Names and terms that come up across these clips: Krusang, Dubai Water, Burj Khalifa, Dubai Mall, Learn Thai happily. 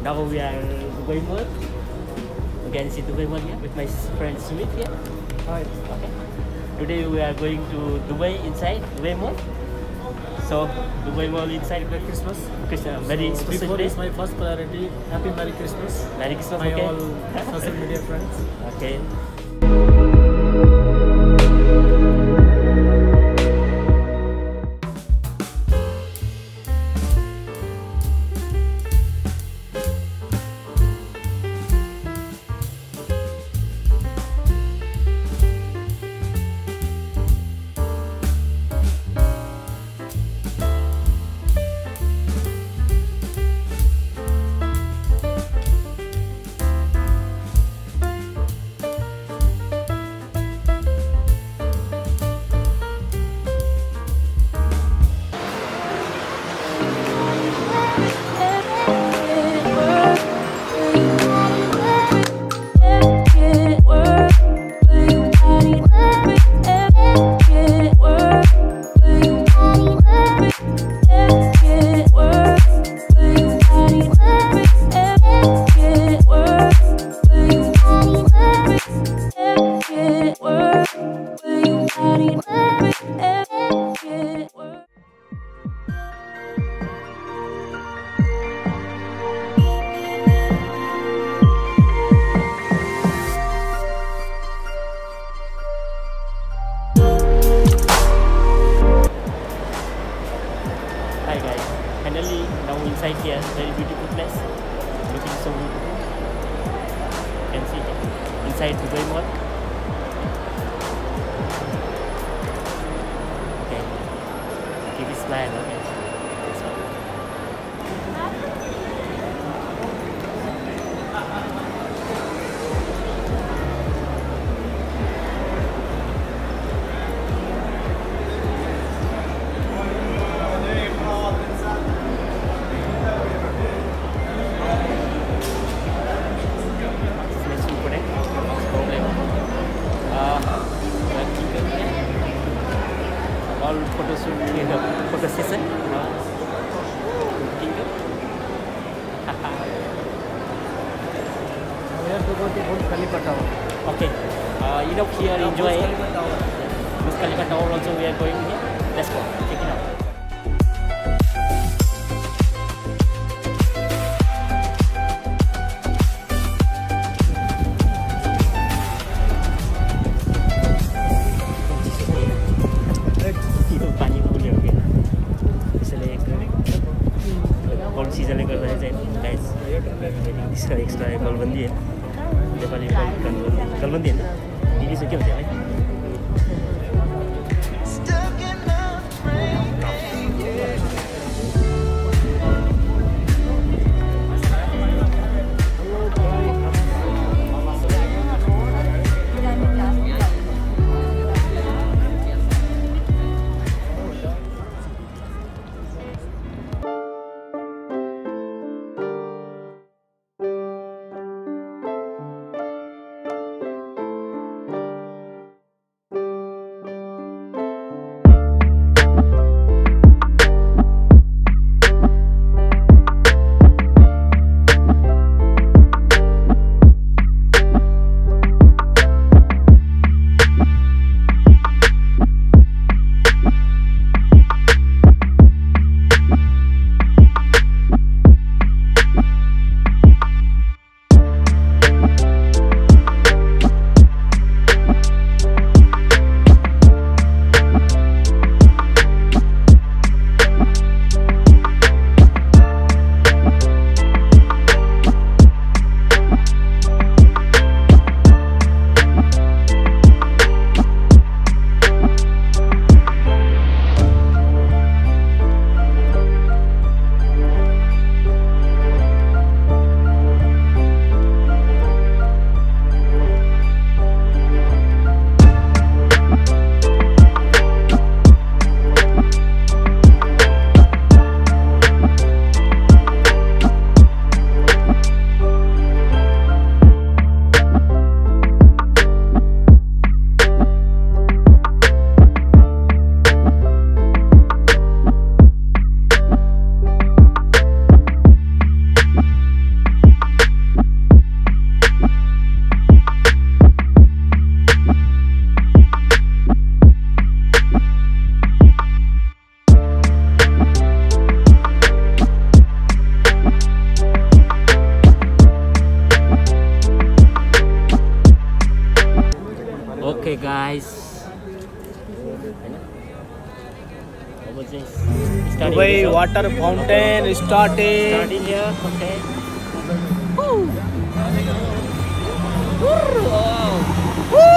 Now we are in Dubai Mall. You can see Dubai Mall here with my friend Smith here. Hi. Okay. Today we are going to Dubai inside Dubai Mall. So Dubai Mall inside for Christmas. Very so, special day. Is my first priority. Happy Merry Christmas. Merry Christmas. My okay. All social media friends. Okay. Here, very beautiful place, looking so beautiful. You can see inside Dubai Mall. Okay, give me a smile. Okay, photo shoot in the photo session. We have to go to Burj Khalifa Tower. Okay. You know here enjoy Burj Khalifa Tower also we are going here. Let's go. Check it out. इसका extra एक गलबंदी है, नेपाली गलबंदी है ना, ये से क्या होता है? nice. Dubai water fountain starting here. Fountain. Woo. Woo. Woo.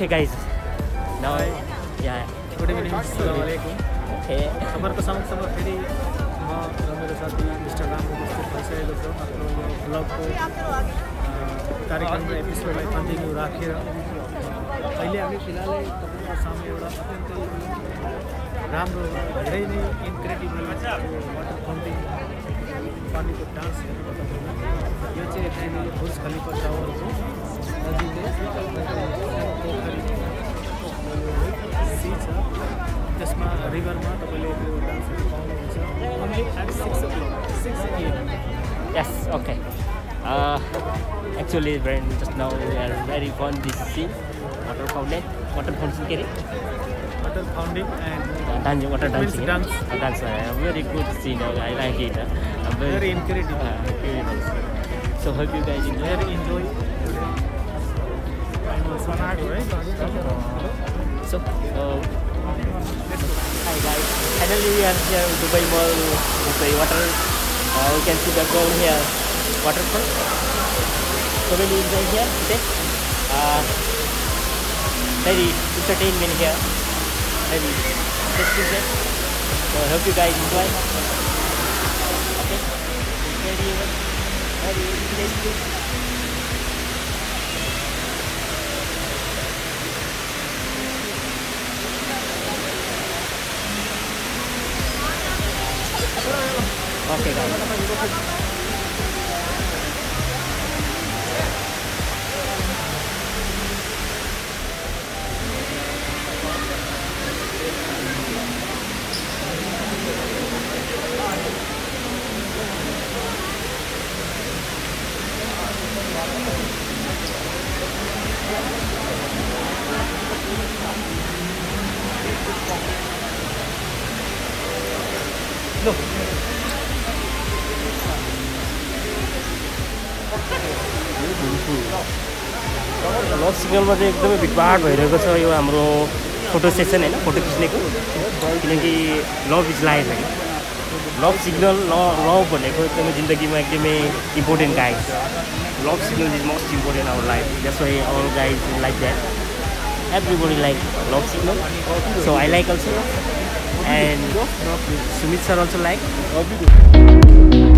Okay guys, now yeah. Good evening. Okay. हमारे को समझ समझ फिरी मेरे साथ भी Instagram पे उसके पैसे लोगों आप लोगों ब्लॉग को कार्यक्रम में एपिसोड में कंटिन्यू रखे पहले हमें फिलहाल कपड़ों का सामने वाला अत्यंत राम रो रही नहीं इनक्रेडिबल वाटर पंपिंग पानी को डांस ये चीज़ है Burj Khalifa tower Yes, okay. Actually, when just now we are very fond this sea, water fountain, carry. Water fountain and dancing, water dancing. Dance. Very good scene. I like it. Very incredible. So hope you guys enjoy. So. Hi guys, finally we are here in Dubai Mall, Dubai Water. We can see the gold here, waterfall. So many enjoy here today. Very entertainment here. Very interesting day. So I hope you guys enjoy. Okay, very interesting. Okay guys. Look. North signal में एकदम big बाग है रहेगा sir यो हमरो photo session है ना photo खींचने को क्योंकि love is life है love signal love बने को एकदम जिंदगी में एकदम important guys love signal is most important in our life that's why all guys like that everybody like love signal so I like also and Sumit sir also like.